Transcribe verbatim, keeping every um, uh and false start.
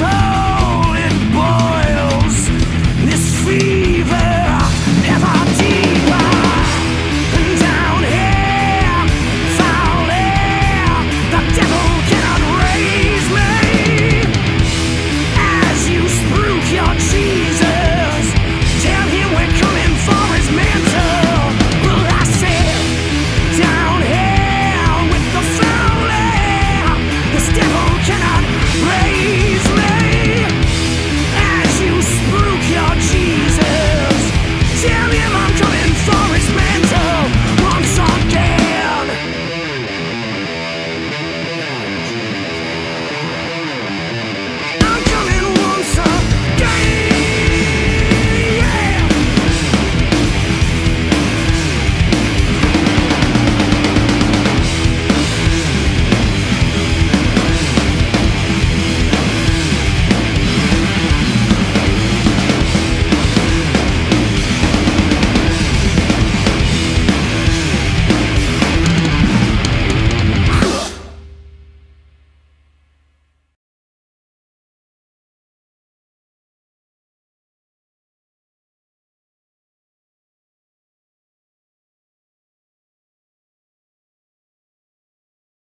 so